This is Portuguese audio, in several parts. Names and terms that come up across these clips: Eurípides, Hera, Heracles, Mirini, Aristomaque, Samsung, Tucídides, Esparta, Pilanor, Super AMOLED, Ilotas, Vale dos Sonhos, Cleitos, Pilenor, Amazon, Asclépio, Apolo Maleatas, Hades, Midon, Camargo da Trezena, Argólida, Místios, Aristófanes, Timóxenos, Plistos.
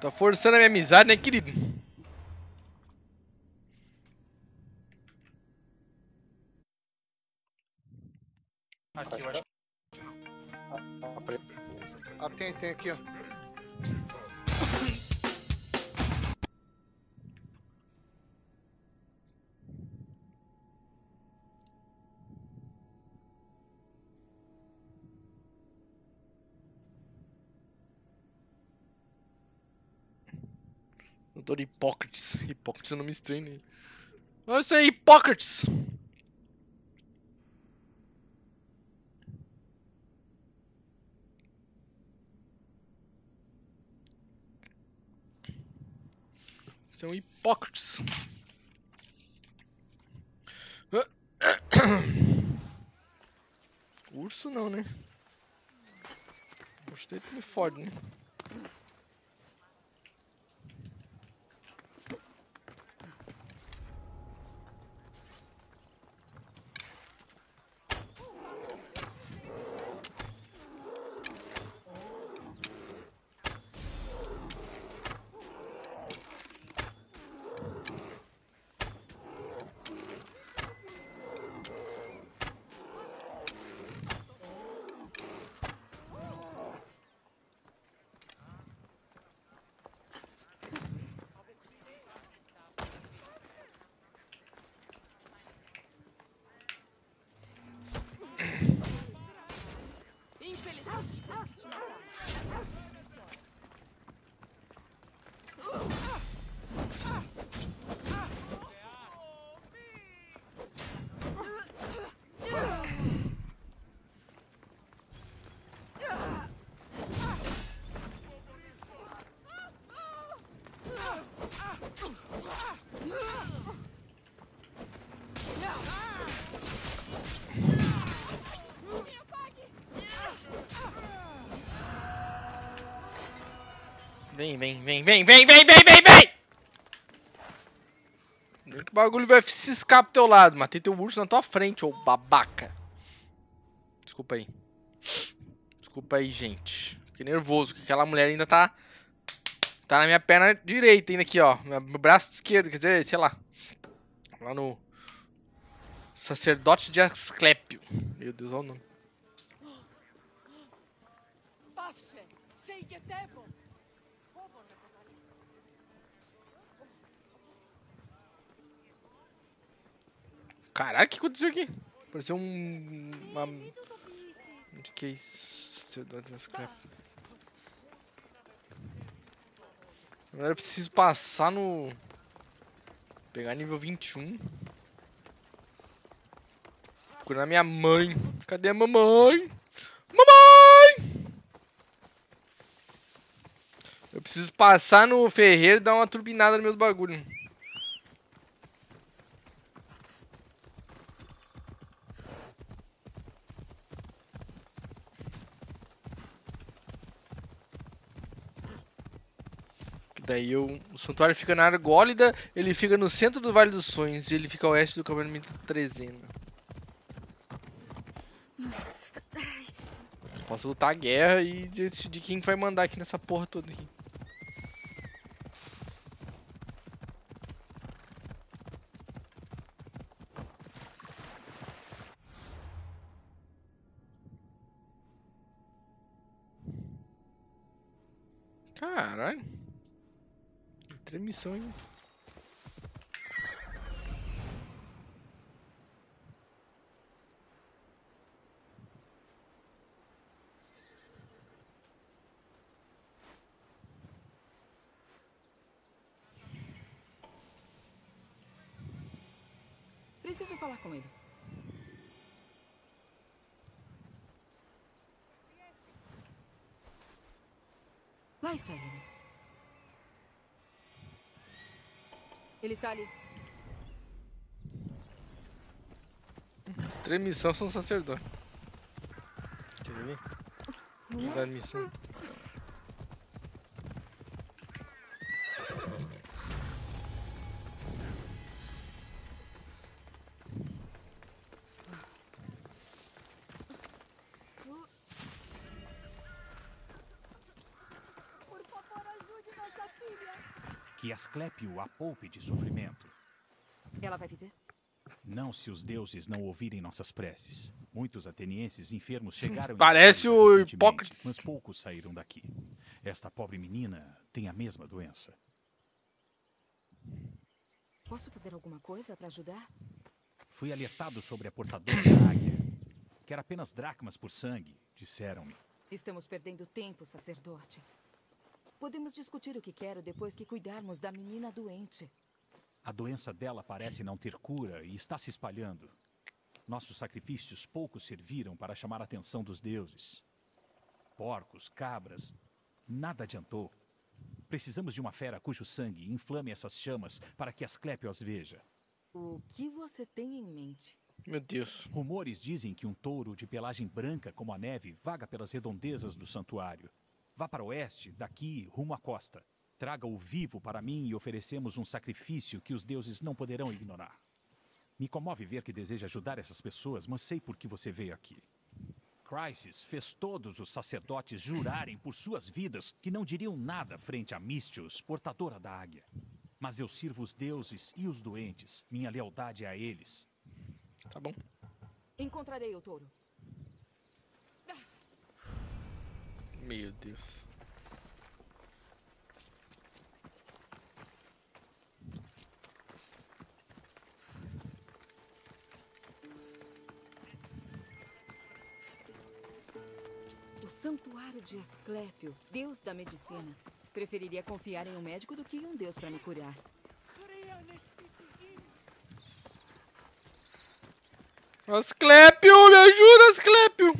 Tá forçando a minha amizade, né, querido? Aqui, eu acho. Ah, tem aqui, ó. Doutor Hipócrates. Hipócrates é um nome estranho. Olha isso aí, Hipócrates! Você é um Hipócrates. Urso não, né? Urso dele me fode, né? Vem! Que bagulho vai ciscar pro teu lado. Matei teu urso na tua frente, ô babaca. Desculpa aí. Desculpa aí, gente. Fiquei nervoso, que aquela mulher ainda tá... Tá na minha perna direita ainda aqui, ó. Meu braço esquerdo, quer dizer, sei lá. Lá no... Sacerdote de Asclépio. Meu Deus, olha o nome. Caraca, o que aconteceu aqui? Pareceu um... Onde que é isso? Sacerdote de Asclépio. Agora eu preciso passar no... Pegar nível 21. Procurar minha mãe. Cadê a mamãe? Mamãe! Eu preciso passar no ferreiro e dar uma turbinada nos meus bagulhos. Daí o santuário fica na Argólida, ele fica no centro do Vale dos Sonhos e ele fica a oeste do Camargo da Trezena. Posso lutar a guerra e decidir quem vai mandar aqui nessa porra toda aqui. Caralho. Missão, hein? Preciso falar com ele. Lá está ele. Ele está ali. Três missões são sacerdote. Quer ver? Vamos dar missão. Por favor, ajude nossa que Asclépio a poupe de sofrimento. Ela vai viver? Não, se os deuses não ouvirem nossas preces. Muitos atenienses enfermos chegaram... Parece o Hipócrates. Mas poucos saíram daqui. Esta pobre menina tem a mesma doença. Posso fazer alguma coisa para ajudar? Fui alertado sobre a portadora da águia. Quero apenas dracmas por sangue, disseram-me. Estamos perdendo tempo, sacerdote. Podemos discutir o que quero depois que cuidarmos da menina doente. A doença dela parece não ter cura e está se espalhando. Nossos sacrifícios pouco serviram para chamar a atenção dos deuses. Porcos, cabras, nada adiantou. Precisamos de uma fera cujo sangue inflame essas chamas para que Asclépio as veja. O que você tem em mente? Meu Deus. Rumores dizem que um touro de pelagem branca como a neve vaga pelas redondezas do santuário. Vá para o oeste, daqui, rumo à costa. Traga-o vivo para mim e oferecemos um sacrifício que os deuses não poderão ignorar. Me comove ver que deseja ajudar essas pessoas, mas sei por que você veio aqui. Crises fez todos os sacerdotes jurarem por suas vidas que não diriam nada frente a Místios, portadora da águia. Mas eu sirvo os deuses e os doentes. Minha lealdade é a eles. Tá bom. Encontrarei o touro. Meu Deus. Santuário de Asclépio, deus da medicina. Preferiria confiar em um médico do que em um deus para me curar. Asclépio, me ajuda, Asclépio!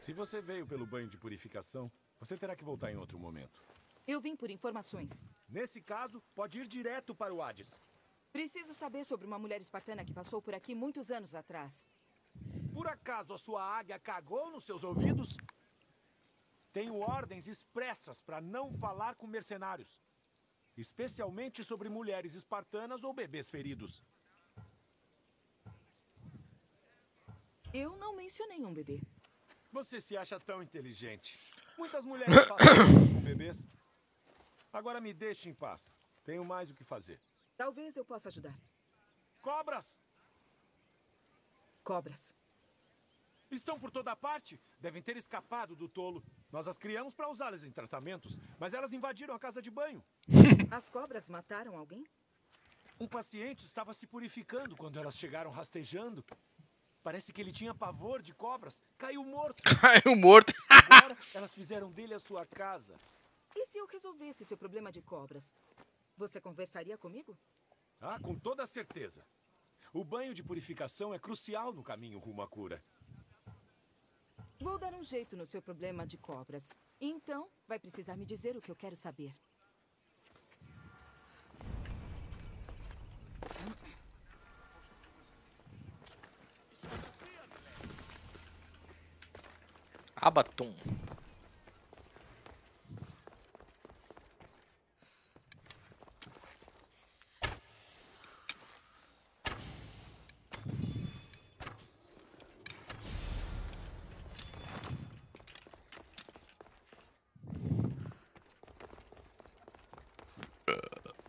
Se você veio pelo banho de purificação, você terá que voltar em outro momento. Eu vim por informações. Nesse caso, pode ir direto para o Hades. Preciso saber sobre uma mulher espartana que passou por aqui muitos anos atrás. Por acaso a sua águia cagou nos seus ouvidos? Tenho ordens expressas para não falar com mercenários, especialmente sobre mulheres espartanas ou bebês feridos. Eu não mencionei um bebê. Você se acha tão inteligente. Muitas mulheres passam com bebês. Agora me deixe em paz. Tenho mais o que fazer. Talvez eu possa ajudar. Cobras! Cobras. Estão por toda parte. Devem ter escapado do tolo. Nós as criamos para usá-las em tratamentos, mas elas invadiram a casa de banho. As cobras mataram alguém? Um paciente estava se purificando quando elas chegaram rastejando. Parece que ele tinha pavor de cobras. Caiu morto. Caiu morto. Agora elas fizeram dele a sua casa. E se eu resolvesse seu problema de cobras? Você conversaria comigo? Ah, com toda certeza. O banho de purificação é crucial no caminho rumo à cura. Vou dar um jeito no seu problema de cobras. Então, vai precisar me dizer o que eu quero saber. Abatum.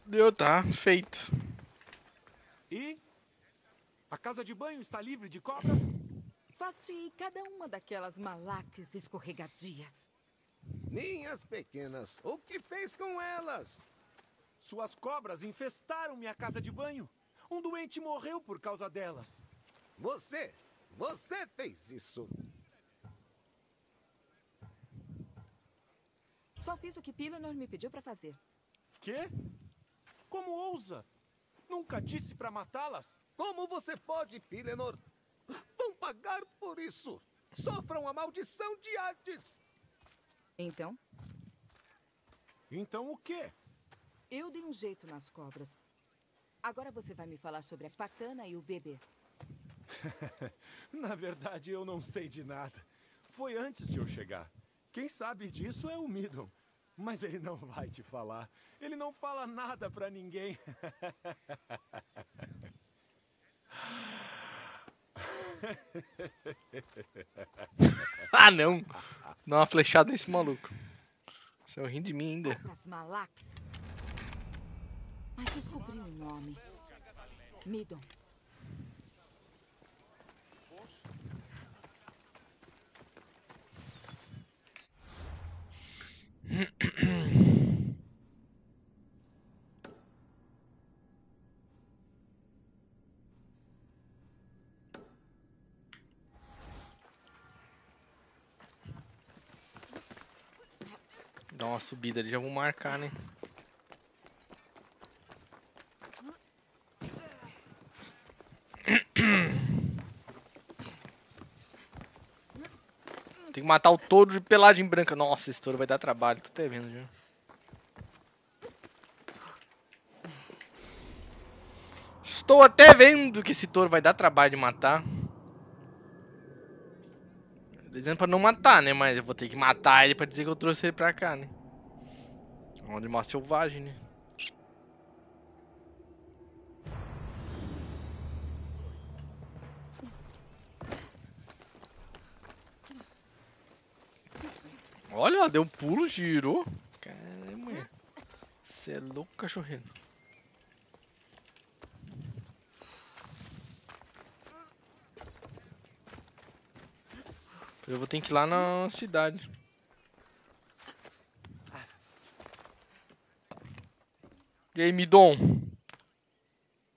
Deu, tá feito. E a casa de banho está livre de cobras? Fatie cada uma daquelas malaques escorregadias. Minhas pequenas, o que fez com elas? Suas cobras infestaram minha casa de banho. Um doente morreu por causa delas. Você fez isso. Só fiz o que Pilanor me pediu para fazer. Quê? Como ousa? Nunca disse para matá-las? Como você pode, Pilenor? Vão pagar por isso. Sofram a maldição de Hades. Então? Então o quê? Eu dei um jeito nas cobras. Agora você vai me falar sobre a espartana e o bebê. Na verdade, eu não sei de nada. Foi antes de eu chegar. Quem sabe disso é o Midon. Mas ele não vai te falar. Ele não fala nada pra ninguém. Ah, não. Dá uma flechada nesse maluco. Você rindo de mim ainda. Mas descobri um nome. Midon. Dá uma subida ali, já vou marcar, né? Tem que matar o touro de pelagem branca. Nossa, esse touro vai dar trabalho, tô até vendo já. Estou até vendo que esse touro vai dar trabalho de matar. Dizendo pra não matar, né? Mas eu vou ter que matar ele pra dizer que eu trouxe ele pra cá, né? É um animal selvagem, né? Olha, deu um pulo, girou. Caramba, você é louco, cachorrinho. Eu vou ter que ir lá na cidade. E aí, Midon?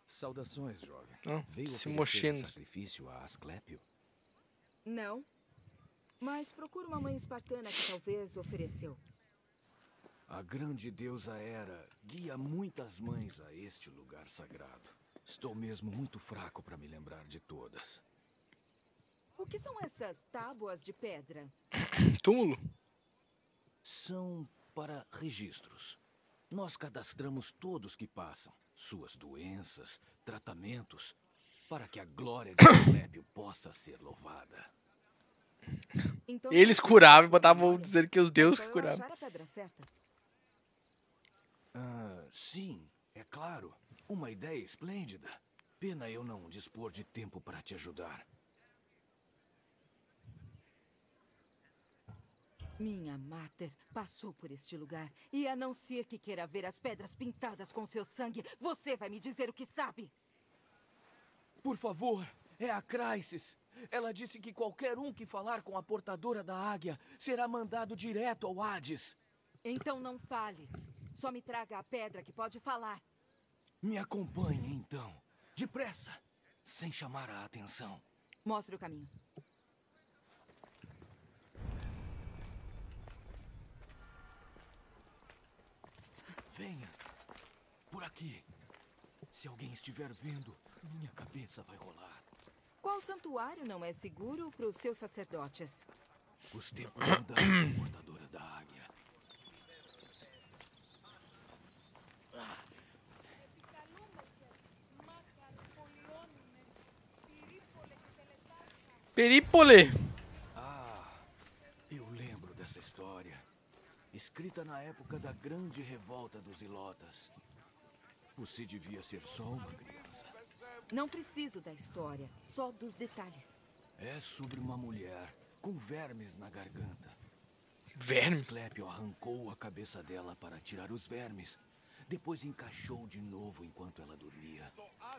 Saudações, jovem. Ah, veio se mochendo. Sacrifício a Asclépio? Não. Mas procura uma mãe espartana que talvez ofereceu. A grande deusa Hera guia muitas mães a este lugar sagrado. Estou mesmo muito fraco para me lembrar de todas. O que são essas tábuas de pedra? Túmulo? São para registros. Nós cadastramos todos que passam, suas doenças, tratamentos, para que a glória de Asclépio possa ser louvada. Então, eles curavam e botavam dizer que os deuses curavam. A pedra certa? Ah, sim, é claro. Uma ideia esplêndida. Pena eu não dispor de tempo para te ajudar. Minha mater passou por este lugar, e a não ser que queira ver as pedras pintadas com seu sangue, você vai me dizer o que sabe. Por favor, é a Crises. Ela disse que qualquer um que falar com a portadora da águia será mandado direto ao Hades. Então não fale. Só me traga a pedra que pode falar. Me acompanhe, então. Depressa, sem chamar a atenção. Mostre o caminho. Venha, por aqui. Se alguém estiver vendo, minha cabeça vai rolar. Qual santuário não é seguro para os seus sacerdotes? Os tempos mudaram, portadora da águia. Peripole! Ah, eu lembro dessa história. Escrita na época da grande revolta dos Ilotas. Você devia ser só uma criança. Não preciso da história, só dos detalhes. É sobre uma mulher com vermes na garganta. Vermes? Asclépio arrancou a cabeça dela para tirar os vermes. Depois encaixou de novo enquanto ela dormia.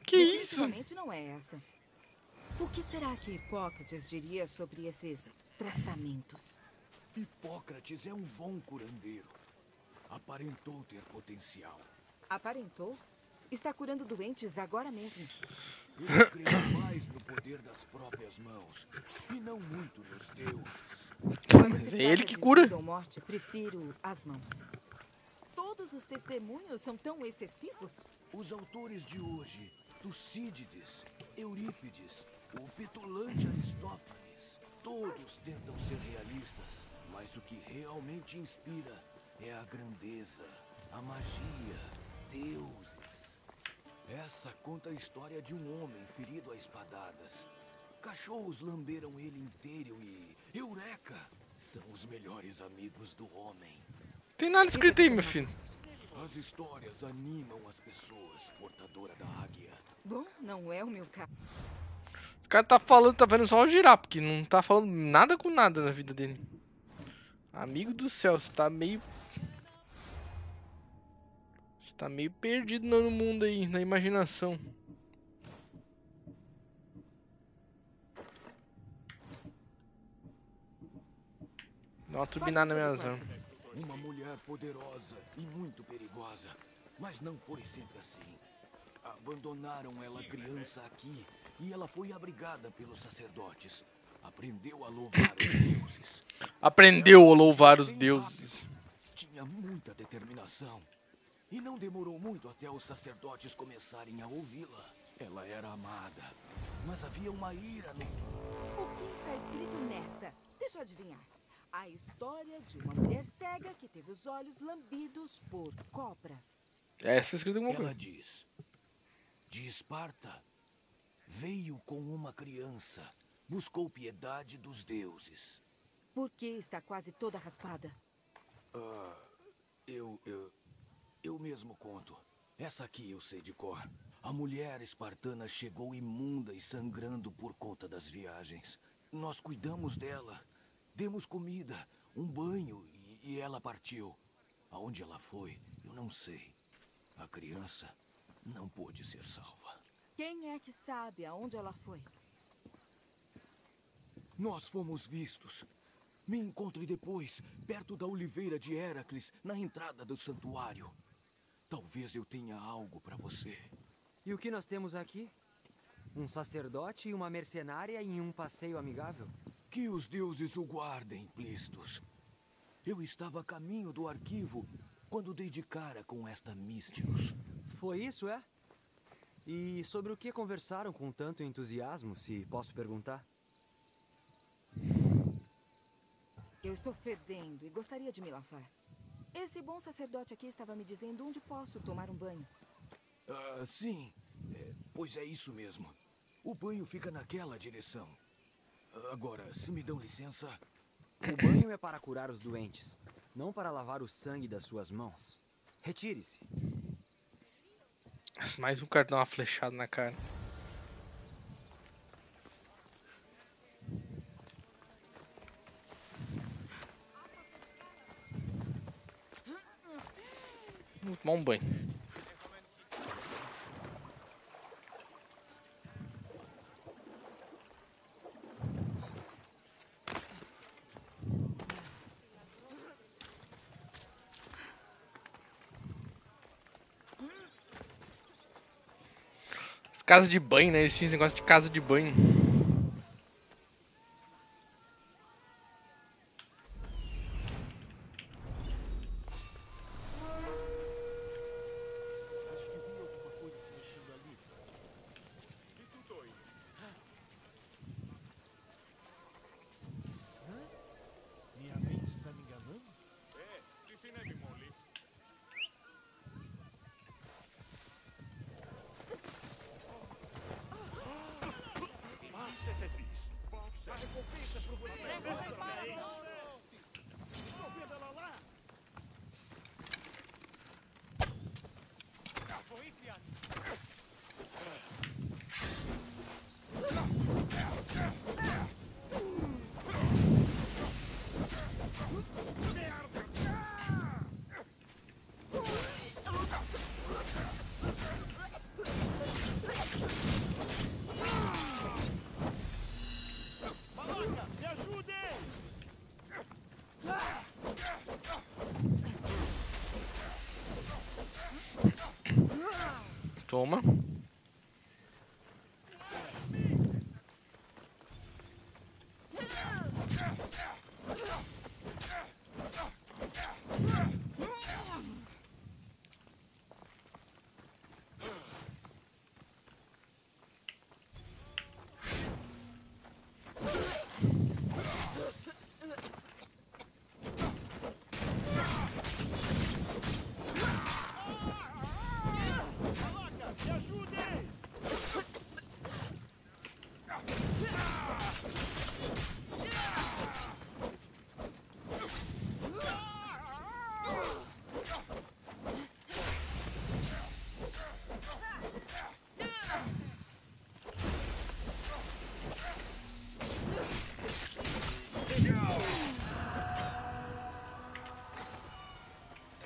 Que isso? Definitivamente não é essa. O que será que Hipócrates diria sobre esses tratamentos? Hipócrates é um bom curandeiro. Aparentou ter potencial. Aparentou? Está curando doentes agora mesmo. Eu creio mais no poder das próprias mãos e não muito nos deuses. É ele que cura. Quando se trata de vida ou morte, prefiro as mãos. Todos os testemunhos são tão excessivos? Os autores de hoje, Tucídides, Eurípides, o petulante Aristófanes, todos tentam ser realistas. Mas o que realmente inspira é a grandeza, a magia, deuses. Essa conta a história de um homem ferido a espadadas. Cachorros lamberam ele inteiro e... eureka! São os melhores amigos do homem. Tem nada escrito aí, meu filho. As histórias animam as pessoas, portadora da águia. Bom, não é o meu caso. O cara tá falando, tá vendo só o girar, porque não tá falando nada com nada na vida dele. Amigo do céu, você tá meio... Tá meio perdido no mundo aí, na imaginação. Dá uma turbinada na minha razão. Uma mulher poderosa e muito perigosa, mas não foi sempre assim. Abandonaram ela criança aqui e ela foi abrigada pelos sacerdotes. Aprendeu a louvar os deuses. Aprendeu a louvar os deuses. Tinha muita determinação. E não demorou muito até os sacerdotes começarem a ouvi-la. Ela era amada, mas havia uma ira no... O que está escrito nessa? Deixa eu adivinhar. A história de uma mulher cega que teve os olhos lambidos por cobras. Essa é escrita como... Ela diz... De Esparta, veio com uma criança, buscou piedade dos deuses. Por que está quase toda raspada? Eu mesmo conto. Essa aqui eu sei de cor. A mulher espartana chegou imunda e sangrando por conta das viagens. Nós cuidamos dela, demos comida, um banho e ela partiu. Aonde ela foi, eu não sei. A criança não pôde ser salva. Quem é que sabe aonde ela foi? Nós fomos vistos. Me encontre depois, perto da oliveira de Heracles, na entrada do santuário. Talvez eu tenha algo para você. E o que nós temos aqui? Um sacerdote e uma mercenária em um passeio amigável? Que os deuses o guardem, Plistos. Eu estava a caminho do arquivo quando dei de cara com esta Místios. Foi isso, é? E sobre o que conversaram com tanto entusiasmo, se posso perguntar? Eu estou fedendo e gostaria de me lavar. Esse bom sacerdote aqui estava me dizendo onde posso tomar um banho. Sim. Pois é isso mesmo. O banho fica naquela direção. Agora, se me dão licença... O banho é para curar os doentes, não para lavar o sangue das suas mãos. Retire-se. Mais um cara dá uma flechada na cara. Vou tomar um banho. Casa de banho, né? Eles tinham esse negócio de casa de banho. Acho que vi alguma coisa se mexendo ali. E tu dói? Minha mente está me enganando? É, disse neve moles. Toma. Ajuda!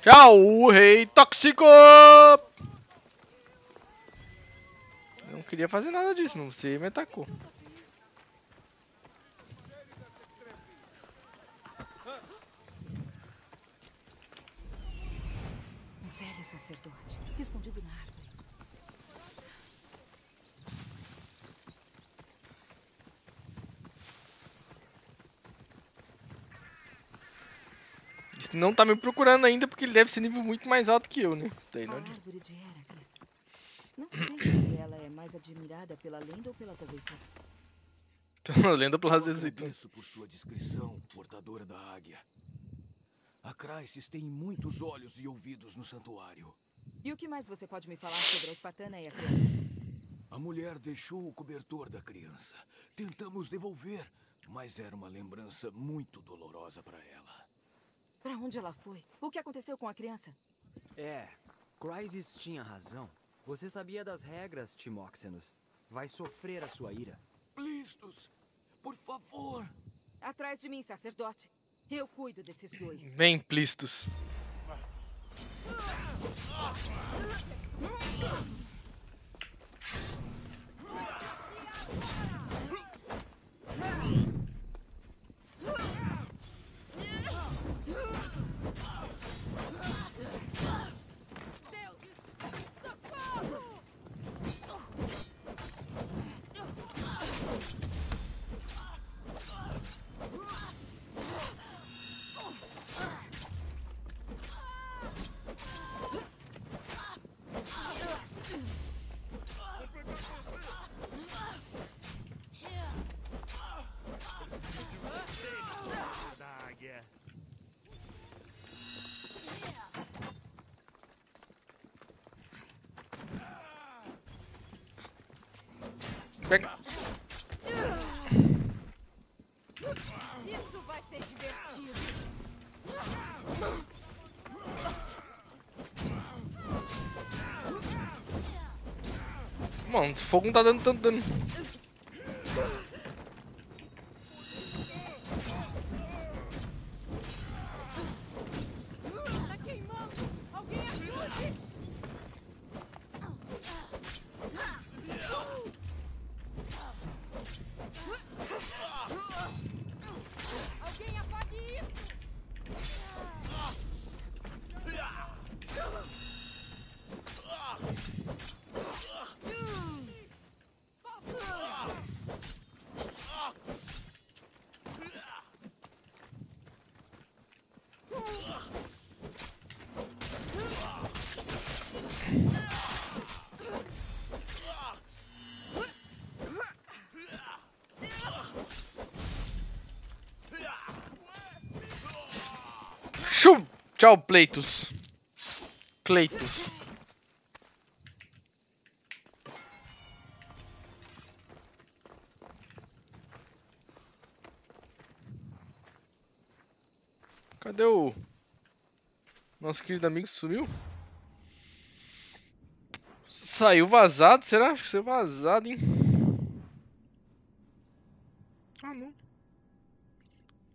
Tchau, o rei tóxico! Eu não queria fazer nada disso, não sei, me atacou. Um velho sacerdote, escondido na árvore. Não tá me procurando ainda porque ele deve ser nível muito mais alto que eu, né? Daí não... A árvore de Heracles. Não sei se ela é mais admirada pela lenda ou pelas azeitonas. Pela lenda ou pelas azeitonas. Agradeço por sua descrição, portadora da águia. A Crises tem muitos olhos e ouvidos no santuário. E o que mais você pode me falar sobre a espartana e a criança? A mulher deixou o cobertor da criança. Tentamos devolver, mas era uma lembrança muito dolorosa para ela. Pra onde ela foi? O que aconteceu com a criança? É, Crises tinha razão. Você sabia das regras, Timóxenos. Vai sofrer a sua ira. Plistos, por favor. Atrás de mim, sacerdote. Eu cuido desses dois. Vem, Plistos. Isso vai ser divertido. Mano, o fogo não tá dando tanto dano. Tchau, Cleitos. Cleitos. Cadê o nosso querido amigo? Sumiu? Saiu vazado, será? Acho que saiu vazado, hein? Ah, não.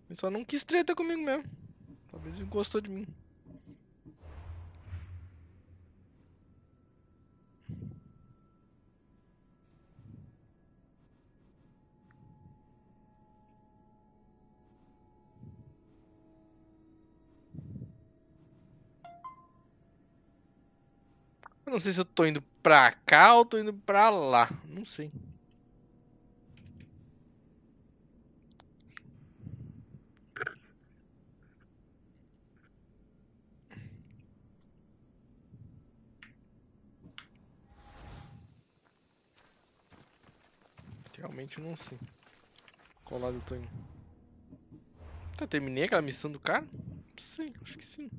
Ele só não quis treta comigo mesmo. Talvez ele gostou de mim. Eu não sei se eu tô indo pra cá ou tô indo pra lá. Não sei. Realmente não sei qual lado eu tô indo. Tá, terminei aquela missão do cara? Sim, acho que sim.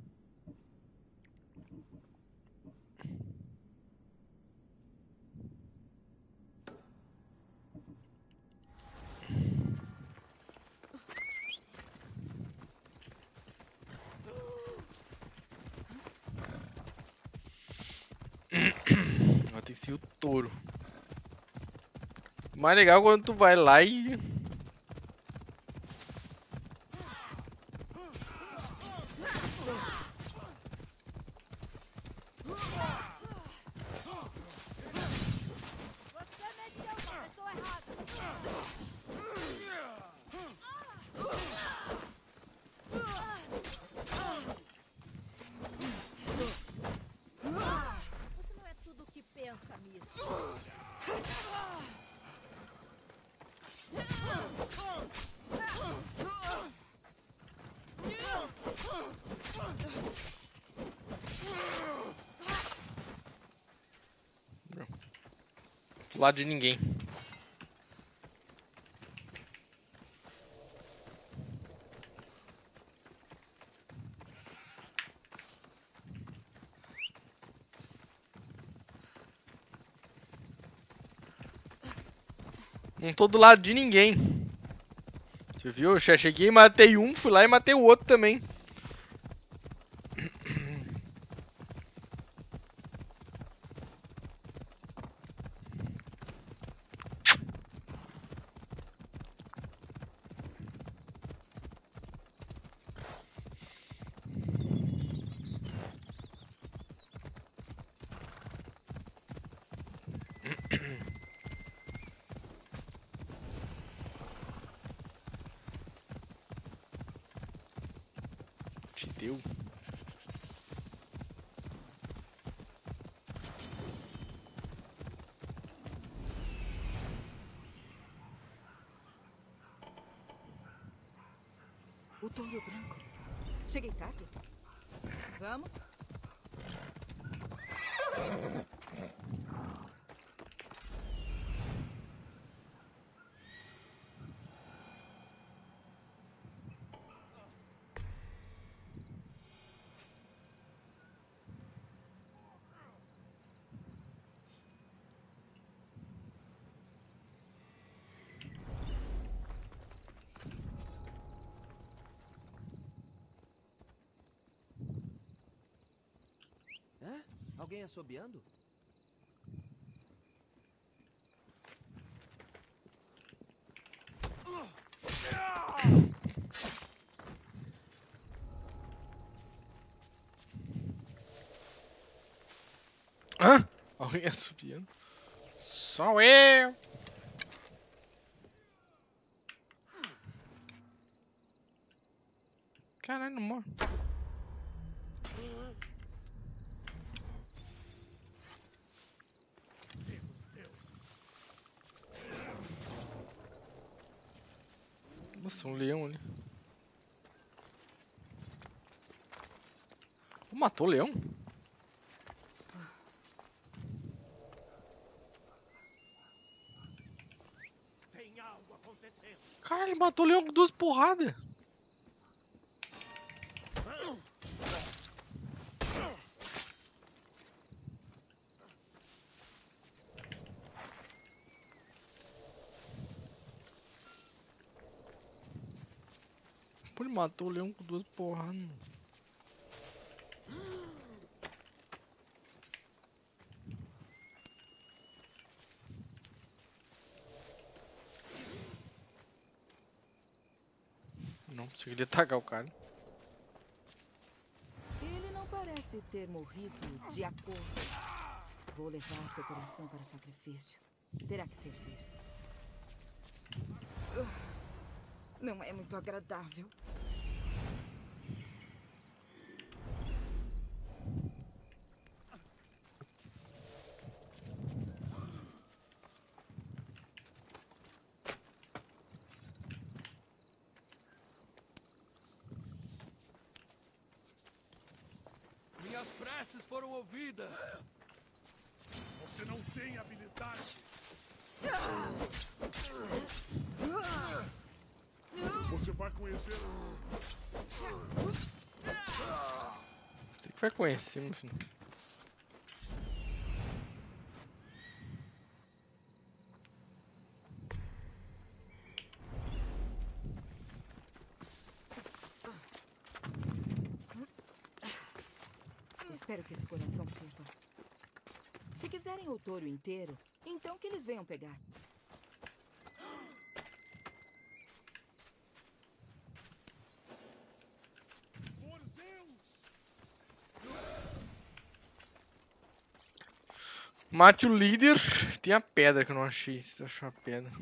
Agora tem que ser o touro. Mais legal quando tu vai lá e... lado de ninguém. Não tô do lado de ninguém. Você viu? Eu já cheguei e matei um, fui lá e matei o outro também. O touro branco. Cheguei tarde. Vamos? Alguém assobiando? Hã? Alguém assobiando? Sou eu! Caralho, não morre. Nossa, um leão ali. Matou o leão? Tem algo acontecendo. Cara, ele matou o leão com duas porradas. Matou o leão com duas porradas. Não consegui atacar o cara. Ele não parece ter morrido de acordo. Vou levar seu coração para o sacrifício. Terá que servir. Não é muito agradável. Foram ouvidas. Você não tem habilidade. Você vai conhecer. Você que vai conhecer, meu filho. Espero que esse coração sirva. Se quiserem o touro inteiro, então que eles venham pegar. Por Deus! Mate o líder. Tem a pedra que eu não achei. Se achar a pedra.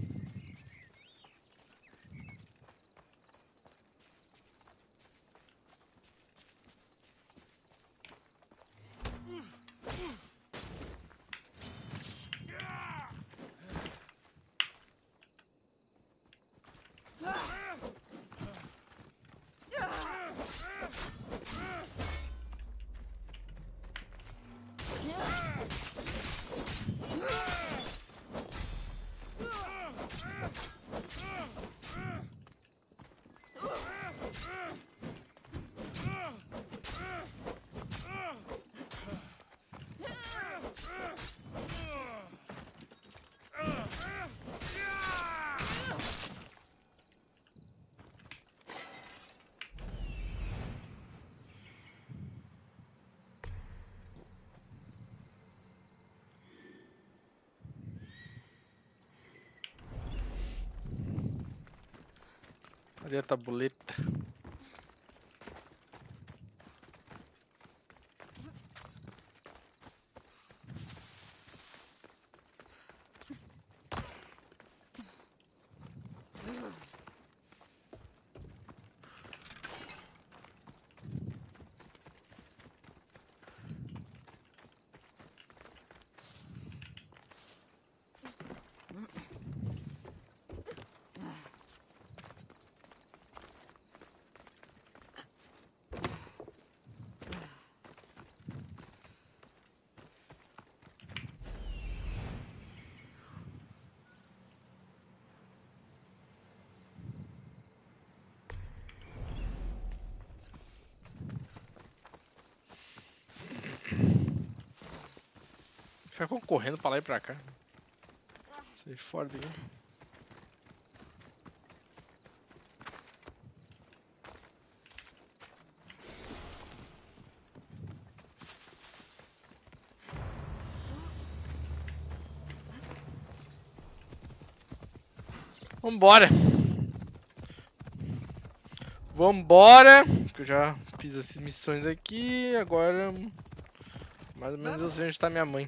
Cadê a tabuleta? Ficam correndo pra lá e pra cá. Sai fora daqui. Vambora! Vambora! Que eu já fiz essas missões aqui. Agora, mais ou menos, eu sei onde tá minha mãe.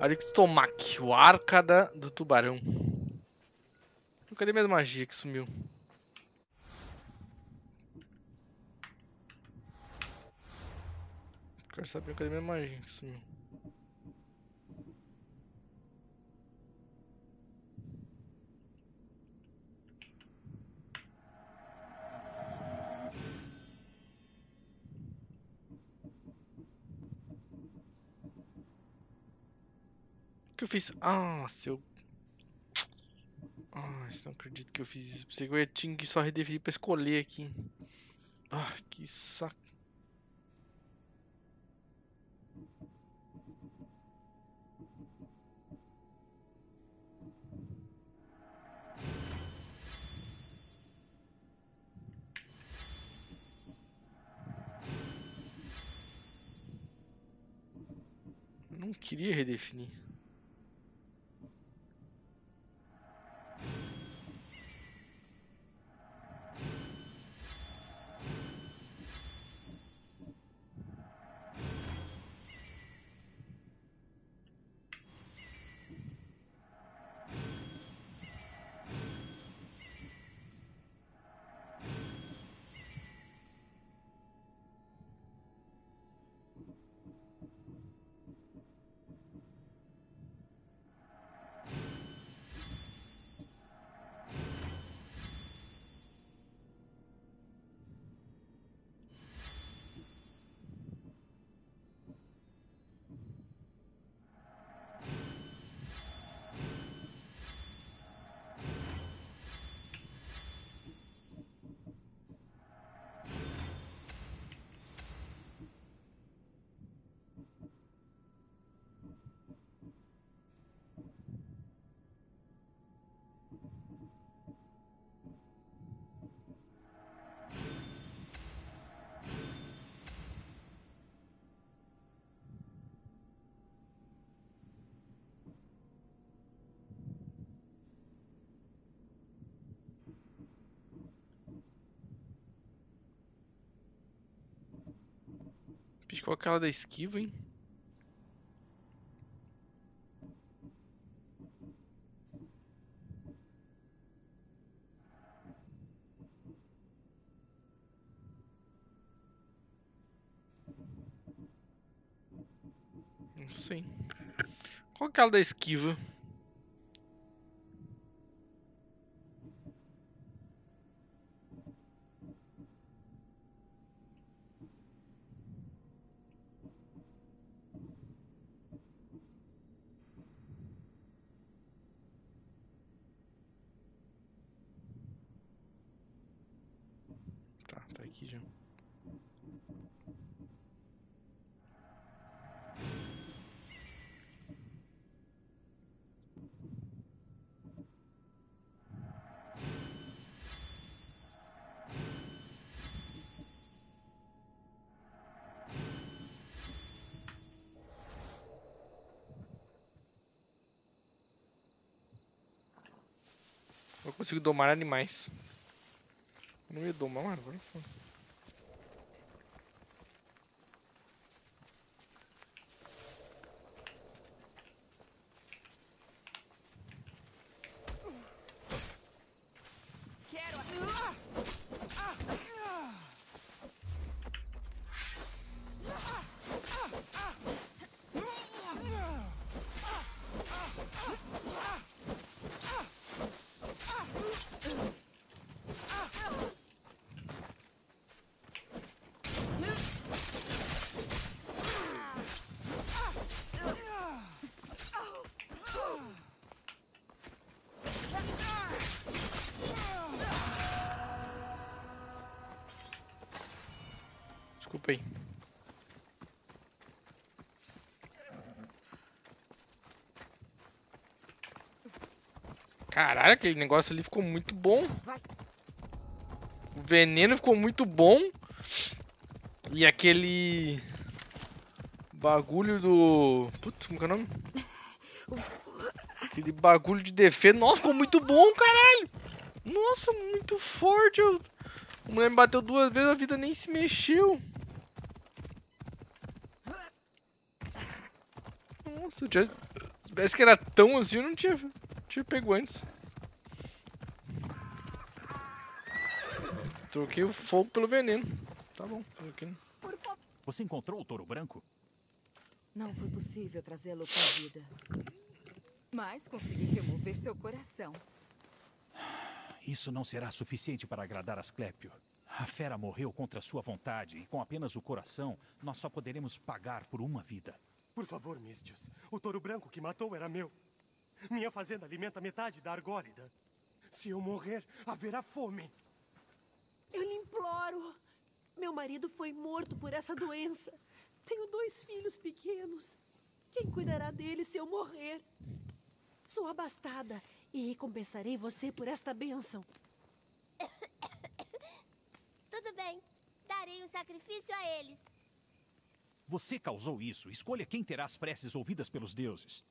Aristomaque, o Árcada do Tubarão. Cadê minha magia que sumiu? Quero saber cadê minha magia que sumiu. Ah, seu... Ah, não acredito que eu fiz isso. Pensei que eu tinha que só redefinir pra escolher aqui. Ah, que saco. Eu não queria redefinir. Qual é aquela da esquiva, hein? Não sei. Qual é aquela da esquiva? aqui já. Eu consigo domar animais. Eu não ia domar, mano. Agora foda. Caralho, aquele negócio ali ficou muito bom. O veneno ficou muito bom. E aquele bagulho do... Putz, como que é o nome? Aquele bagulho de defesa. Nossa, ficou muito bom, caralho. Nossa, muito forte. A mulher me bateu 2 vezes, a vida nem se mexeu. Nossa, se eu soubesse que era tão assim, eu não tinha pego antes. Troquei o fogo pelo veneno. Tá bom, troquei. Você encontrou o touro branco? Não foi possível trazê-lo para a vida. Mas consegui remover seu coração. Isso não será suficiente para agradar Asclépio. A fera morreu contra sua vontade e com apenas o coração, nós só poderemos pagar por uma vida. Por favor, Místios. O touro branco que matou era meu. Minha fazenda alimenta metade da Argólida. Se eu morrer, haverá fome. Eu lhe imploro. Meu marido foi morto por essa doença. Tenho 2 filhos pequenos. Quem cuidará deles se eu morrer? Sou abastada e recompensarei você por esta bênção. Tudo bem. Darei um sacrifício a eles. Você causou isso. Escolha quem terá as preces ouvidas pelos deuses.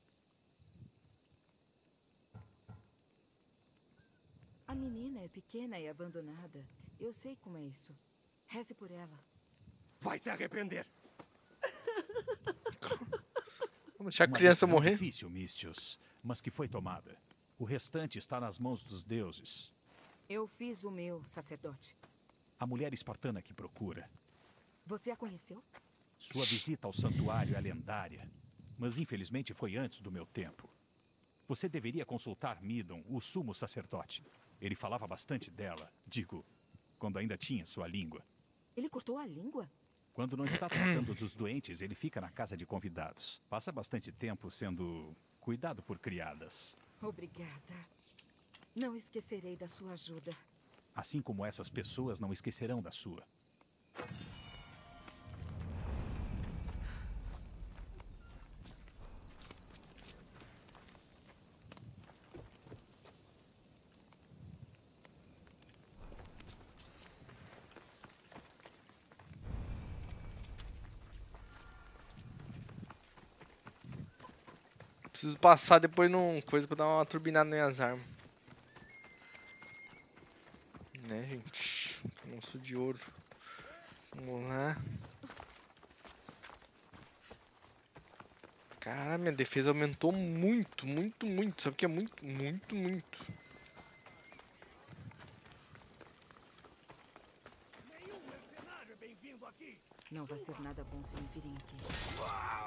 A menina é pequena e abandonada. Eu sei como é isso. Reze por ela. Vai se arrepender. Vamos deixar a criança morrer? Uma decisão difícil, Místios, mas que foi tomada. O restante está nas mãos dos deuses. Eu fiz o meu, sacerdote. A mulher espartana que procura. Você a conheceu? Sua visita ao santuário é lendária, mas infelizmente foi antes do meu tempo. Você deveria consultar Midon, o sumo sacerdote. Ele falava bastante dela, digo, quando ainda tinha sua língua. Ele cortou a língua? Quando não está tratando dos doentes, ele fica na casa de convidados. Passa bastante tempo sendo cuidado por criadas. Obrigada. Não esquecerei da sua ajuda. Assim como essas pessoas não esquecerão da sua. Preciso passar depois num coisa pra dar uma turbinada nas minhas armas. Né, gente? Nosso de ouro. Vamos lá. Cara, minha defesa aumentou muito, muito, muito. Sabe o que é muito? Muito, muito. Nenhum mercenário é bem-vindo aqui. Não vai ser nada bom se não virem aqui. Uau!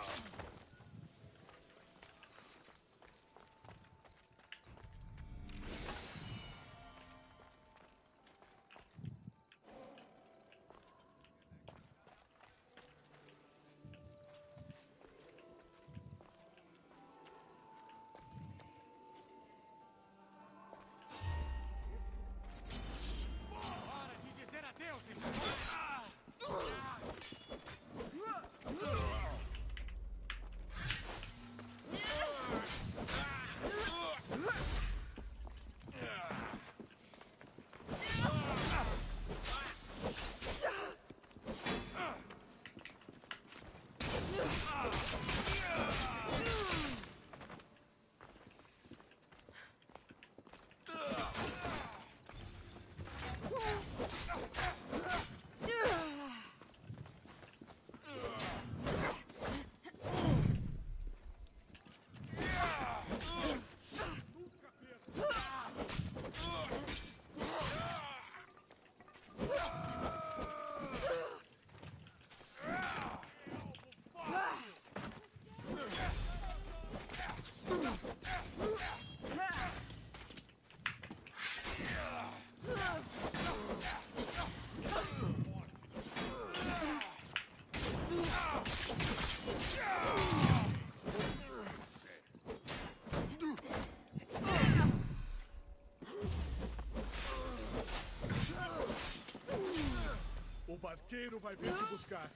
barqueiro vai vir te buscar.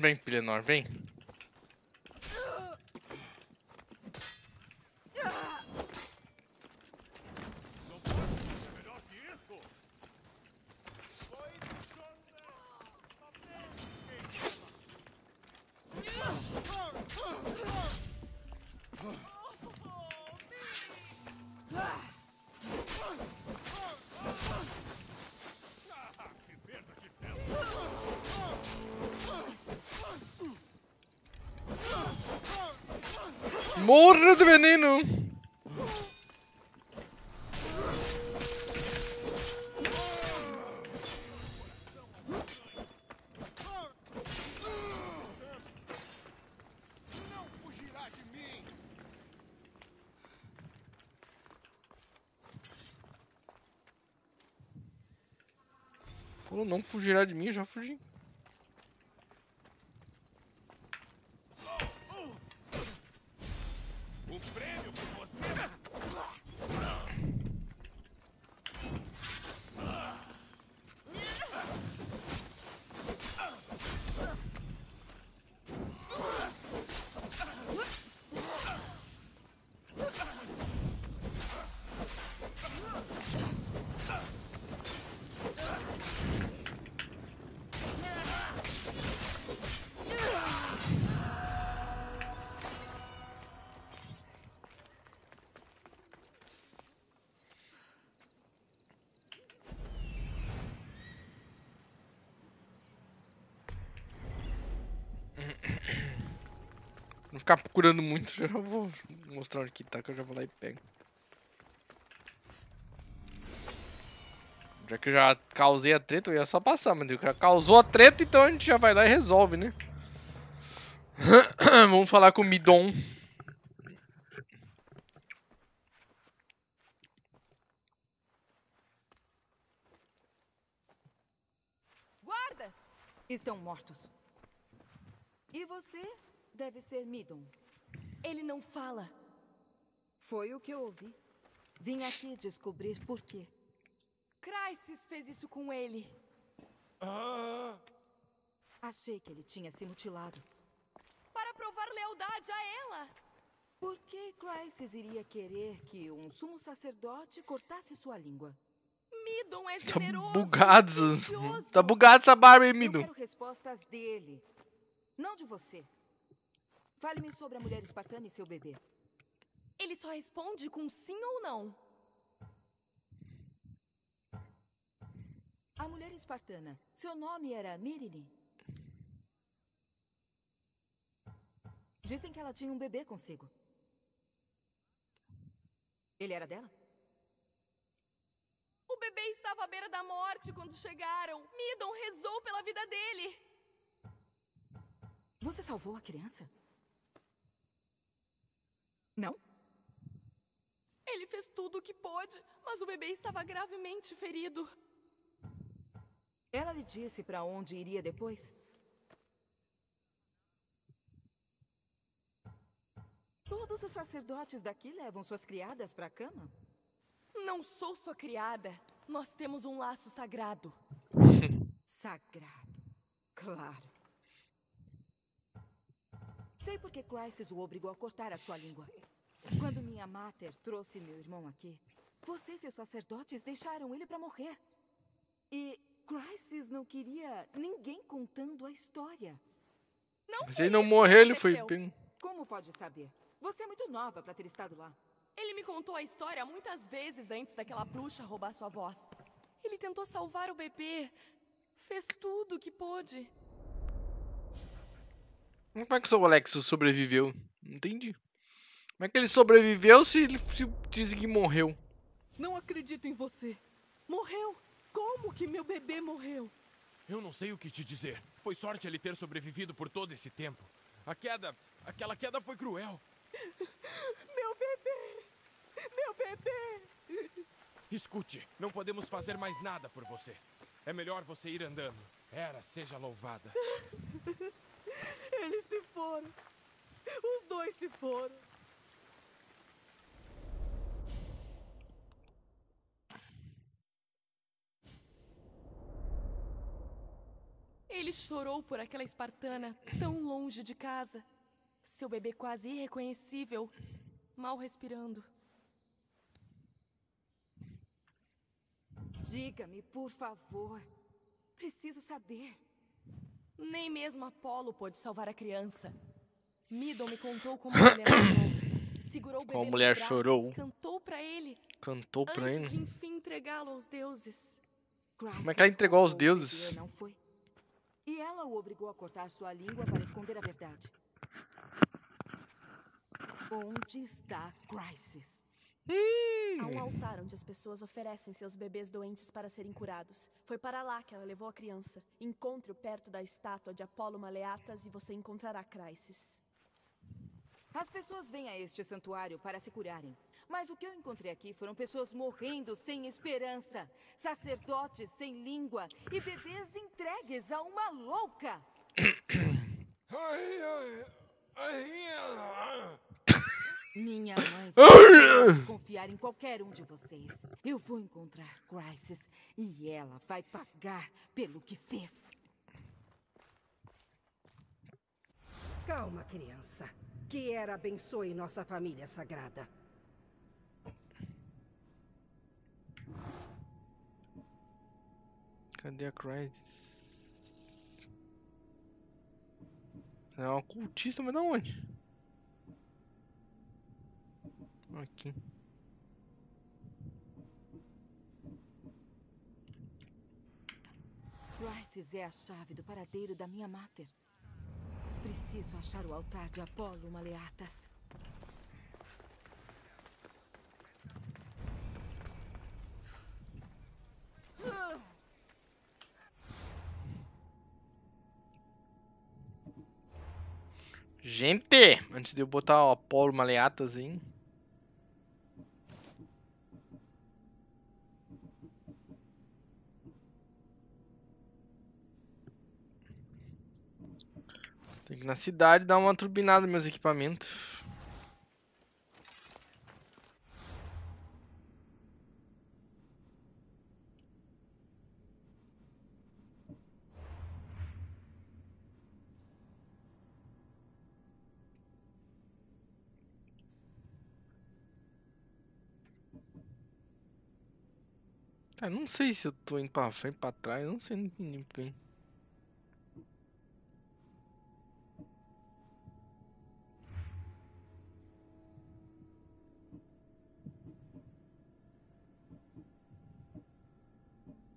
Vem, Pilenor, vem. Morra de veneno! Não fugirá de mim! Pô, não fugirá de mim, já fugi. Não ficar procurando muito, já vou mostrar onde que tá, que eu já vou lá e pego. Já que eu já causei a treta, eu ia só passar, mas já causou a treta, então a gente já vai lá e resolve, né? Vamos falar com o Midon. Guardas! Estão mortos. E você? Deve ser Midon. Ele não fala. Foi o que eu ouvi. Vim aqui descobrir por quê. Crises fez isso com ele. Ah. Achei que ele tinha se mutilado. Para provar lealdade a ela. Por que Crises iria querer que um sumo sacerdote cortasse sua língua? Midon é generoso. Tá bugado. Tá bugado essa barba, hein, Midon? Eu quero respostas dele. Não de você. Fale-me sobre a mulher espartana e seu bebê. Ele só responde com sim ou não. A mulher espartana, seu nome era Mirini. Dizem que ela tinha um bebê consigo. Ele era dela? O bebê estava à beira da morte quando chegaram. Midon rezou pela vida dele. Você salvou a criança? Não? Ele fez tudo o que pôde, mas o bebê estava gravemente ferido. Ela lhe disse para onde iria depois? Todos os sacerdotes daqui levam suas criadas para a cama? Não sou sua criada. Nós temos um laço sagrado. Sagrado, claro. Sei porque Crises o obrigou a cortar a sua língua. Quando minha mater trouxe meu irmão aqui, vocês e os sacerdotes deixaram ele para morrer. E Crises não queria ninguém contando a história. Não. Se ele não morrer, ele foi pego. Como pode saber? Você é muito nova para ter estado lá. Ele me contou a história muitas vezes antes daquela bruxa roubar sua voz. Ele tentou salvar o bebê. Fez tudo o que pôde. Como é que o seu Alex sobreviveu? Não entendi. Como é que ele sobreviveu se ele dizem que morreu? Não acredito em você. Morreu? Como que meu bebê morreu? Eu não sei o que te dizer. Foi sorte ele ter sobrevivido por todo esse tempo. Aquela queda foi cruel. Meu bebê! Meu bebê! Escute, não podemos fazer mais nada por você. É melhor você ir andando. Hera, seja louvada. Eles se foram. Os dois se foram. Ele chorou por aquela espartana tão longe de casa. Seu bebê quase irreconhecível, mal respirando. Diga-me, por favor. Preciso saber. Nem mesmo Apolo pôde salvar a criança. Midon me contou como a mulher chorou. Segurou o bebê nos braços, chorou. Cantou pra ele. Cantou pra ele. Antes de, enfim, entregá-lo aos deuses. Como é que ela entregou aos deuses? Não foi. E ela o obrigou a cortar sua língua para esconder a verdade. Onde está Crises? Há um altar onde as pessoas oferecem seus bebês doentes para serem curados. Foi para lá que ela levou a criança. Encontre-o perto da estátua de Apolo Maleatas e você encontrará Crises. As pessoas vêm a este santuário para se curarem. Mas o que eu encontrei aqui foram pessoas morrendo sem esperança, sacerdotes sem língua e bebês entregues a uma louca. Minha mãe vai confiar em qualquer um de vocês. Eu vou encontrar Crises e ela vai pagar pelo que fez. Calma, criança. Que Hera abençoe nossa família sagrada. Cadê a Crises? É uma cultista, mas de onde? Aqui. Crises é a chave do paradeiro da minha máter. Preciso achar o altar de Apolo Maleatas. Gente, antes de eu botar o Apolo Maleatas, hein? Tem que ir na cidade e dar uma turbinada nos meus equipamentos. Cara, não sei se eu tô indo pra frente, pra trás, não sei, não entendi bem.